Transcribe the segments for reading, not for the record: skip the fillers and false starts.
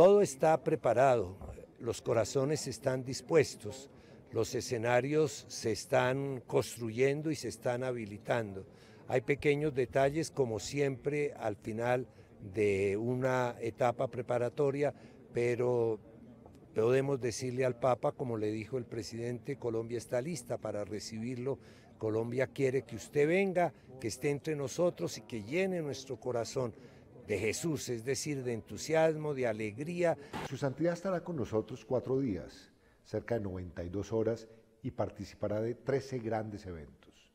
Todo está preparado, los corazones están dispuestos, los escenarios se están construyendo y se están habilitando. Hay pequeños detalles, como siempre, al final de una etapa preparatoria, pero podemos decirle al Papa, como le dijo el presidente, Colombia está lista para recibirlo, Colombia quiere que usted venga, que esté entre nosotros y que llene nuestro corazón de Jesús, es decir, de entusiasmo, de alegría. Su Santidad estará con nosotros 4 días, cerca de 92 horas, y participará de 13 grandes eventos.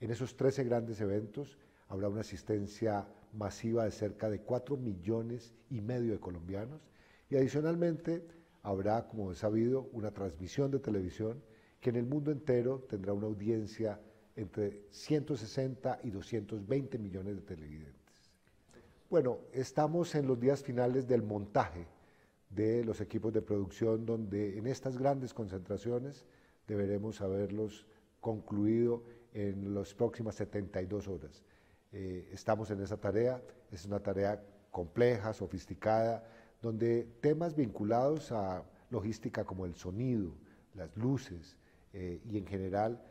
En esos 13 grandes eventos habrá una asistencia masiva de cerca de 4,5 millones de colombianos, y adicionalmente habrá, como es sabido, una transmisión de televisión que en el mundo entero tendrá una audiencia entre 160 y 220 millones de televidentes. Bueno, estamos en los días finales del montaje de los equipos de producción, donde en estas grandes concentraciones deberemos haberlos concluido en las próximas 72 horas. Estamos en esa tarea, es una tarea compleja, sofisticada, donde temas vinculados a logística como el sonido, las luces y en general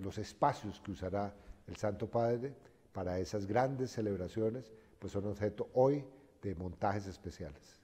los espacios que usará el Santo Padre para esas grandes celebraciones, pues son objeto hoy de montajes especiales.